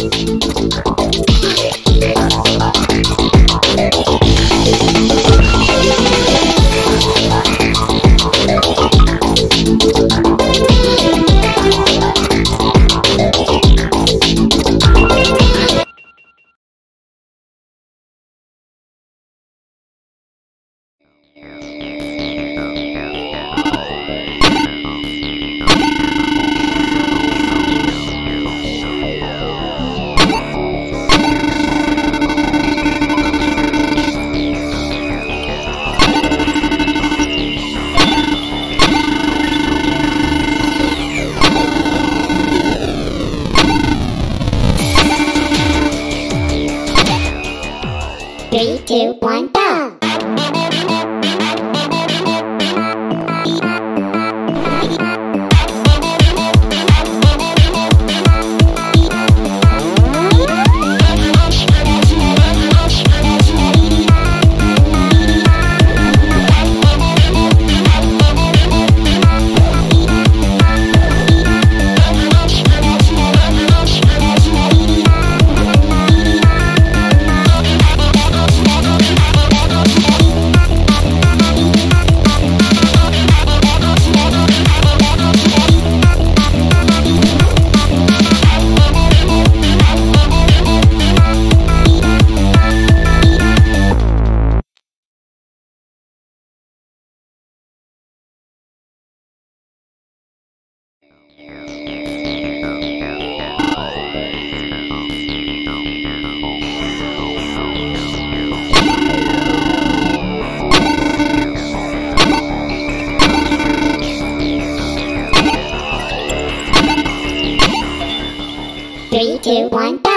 3, 2, 1, go! One.